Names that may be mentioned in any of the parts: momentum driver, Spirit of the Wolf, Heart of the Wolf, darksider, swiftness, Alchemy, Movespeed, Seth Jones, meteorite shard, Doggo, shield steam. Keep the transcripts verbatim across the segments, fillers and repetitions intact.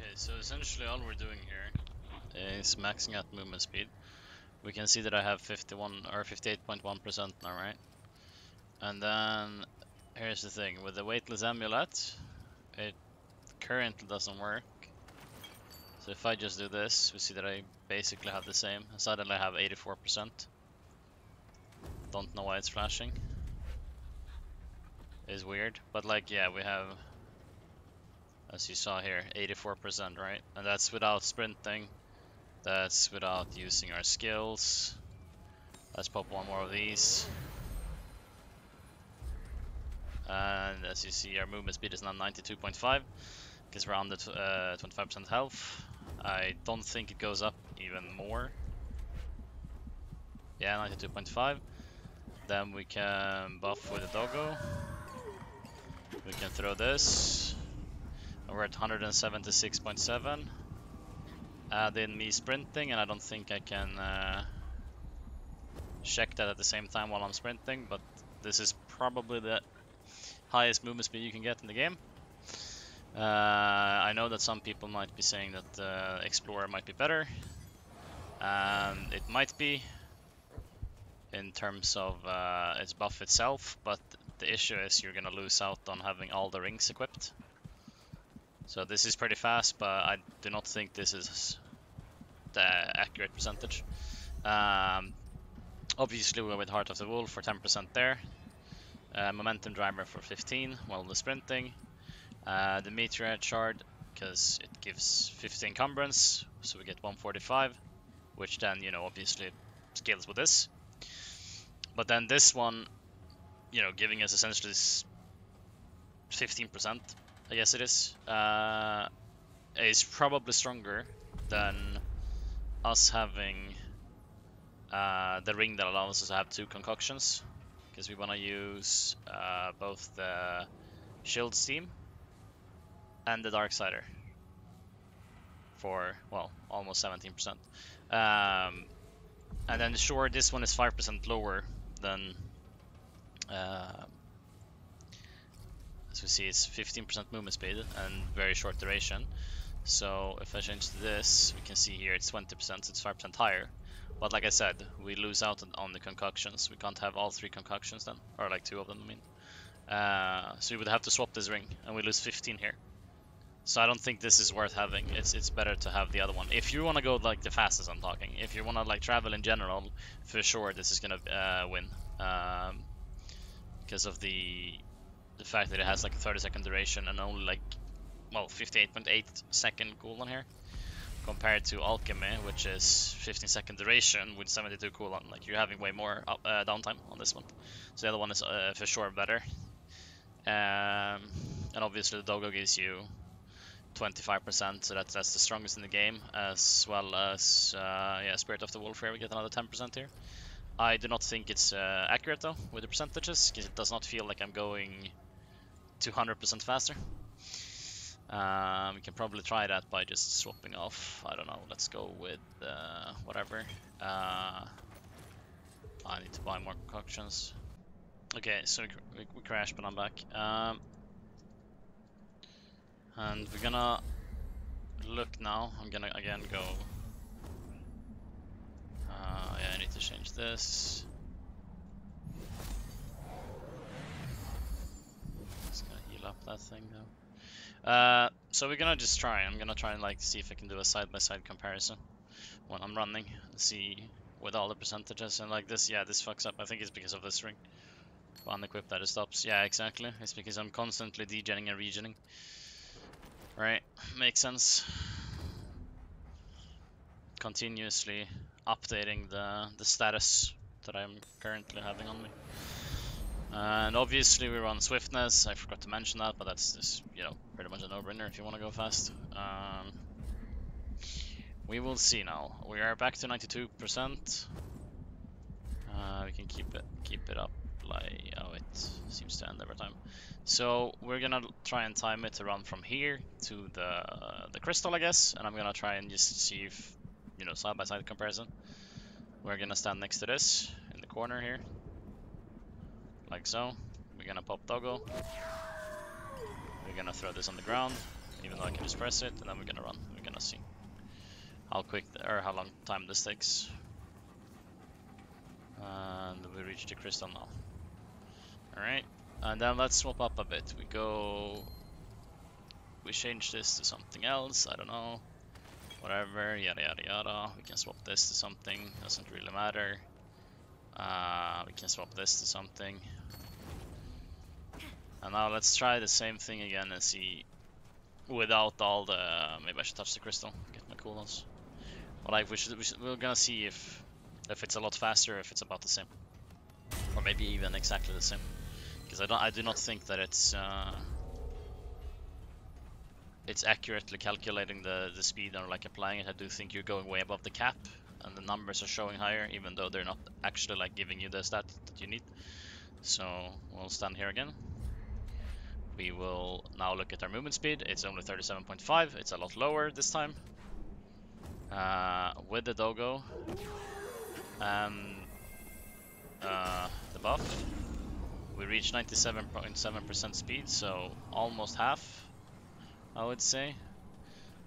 Okay, so essentially all we're doing here is maxing out movement speed. We can see that I have fifty-one or fifty-eight point one percent now, right? And then here's the thing with the weightless amulet, it currently doesn't work. So if I just do this, we see that I basically have the same. Suddenly I have eighty-four percent. Don't know why it's flashing. It's weird, but like, yeah, we have, as you saw here, eighty-four percent, right? And that's without sprinting. That's without using our skills. Let's pop one more of these. And as you see, our movement speed is now ninety-two point five because we're under uh, twenty-five percent health. I don't think it goes up even more. Yeah, ninety-two point five. Then we can buff with the Doggo. We can throw this. And we're at one seventy-six point seven. Add in me sprinting, and I don't think I can uh, check that at the same time while I'm sprinting, but this is probably the highest movement speed you can get in the game. Uh, I know that some people might be saying that uh, Explorer might be better. Um, it might be in terms of uh, its buff itself, but the issue is you're gonna lose out on having all the rings equipped. So this is pretty fast, but I do not think this is the accurate percentage. Um, obviously we're with Heart of the Wolf for ten percent there. Uh, momentum driver for fifteen while the sprinting. Uh, the meteorite shard, because it gives fifty encumbrance, so we get one forty-five, which then, you know, obviously scales with this. But then this one, you know, giving us essentially fifteen percent, I guess it is, uh, is probably stronger than us having uh, the ring that allows us to have two concoctions, because we want to use uh, both the shield steam and the darksider for, well, almost seventeen percent. Um, and then sure, this one is five percent lower than, uh, as we see, it's fifteen percent movement speed and very short duration. So if I change to this, we can see here it's twenty percent, so it's five percent higher. But like I said, we lose out on the concoctions. We can't have all three concoctions then, or like two of them, I mean. Uh, so we would have to swap this ring, and we lose fifteen here. So I don't think this is worth having. It's it's better to have the other one. If you want to go like the fastest, I'm talking. If you want to like travel in general, for sure this is gonna uh, win, um, because of the the fact that it has like a thirty second duration and only like, well, fifty-eight point eight second cooldown here. Compared to Alchemy, which is fifteen second duration with seventy-two cooldown, like you're having way more up, uh, downtime on this one. So the other one is uh, for sure better. Um, and obviously the Doggo gives you twenty-five percent, so that's that's the strongest in the game, as well as uh, yeah, Spirit of the Wolf here. We get another ten percent here. I do not think it's uh, accurate though with the percentages, because it does not feel like I'm going two hundred percent faster. Um, we can probably try that by just swapping off. I don't know, let's go with uh, whatever. Uh, I need to buy more concoctions. Okay, so we, cr we, we crashed, but I'm back. Um, and we're gonna look now. I'm gonna again go. Uh, yeah, I need to change this. Just gonna heal up that thing though. Uh, so we're gonna just try. I'm gonna try and like see if I can do a side-by-side comparison when I'm running. See with all the percentages and like this. Yeah, this fucks up. I think it's because of this ring. Unequip that it stops. Yeah, exactly. It's because I'm constantly degenning and regening. Right, makes sense. Continuously updating the the status that I'm currently having on me. And obviously we run swiftness. I forgot to mention that, but that's just, you know, pretty much a no-brainer if you want to go fast. Um, we will see now. We are back to ninety-two percent. Uh, we can keep it keep it up. Like, oh, it seems to end every time. So we're gonna try and time it to run from here to the uh, the crystal, I guess. And I'm gonna try and just see if, you know, side by side comparison. We're gonna stand next to this in the corner here. Like so. We're gonna pop Doggo. We're gonna throw this on the ground. even though I can just press it, and then we're gonna run. We're gonna see how quick the, or how long time this takes. And we reach the crystal now. Alright, and then let's swap up a bit. We go... We change this to something else, I don't know. Whatever, yada yada yada. We can swap this to something, doesn't really matter. Uh, we can swap this to something. And now let's try the same thing again and see... Without all the... Maybe I should touch the crystal, get my cooldowns. But like, we should, we should, we're gonna see if... If it's a lot faster, if it's about the same, or maybe even exactly the same, because I don't, I do not think that it's uh, it's accurately calculating the the speed or like applying it. I do think you're going way above the cap, and the numbers are showing higher, even though they're not actually like giving you the stat that you need. So we'll stand here again. We will now look at our movement speed. It's only thirty-seven point five. It's a lot lower this time uh, with the Doggo. Um, uh, the buff, we reach ninety-seven point seven percent speed, so almost half, I would say.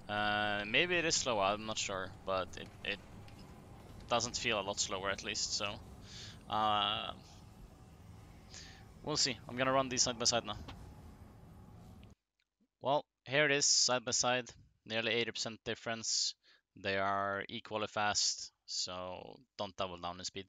Uh, maybe it is slower, I'm not sure, but it, it doesn't feel a lot slower at least, so uh, we'll see. I'm gonna run these side by side now. Well, here it is, side by side, nearly eighty percent difference. They are equally fast, so don't double down in speed.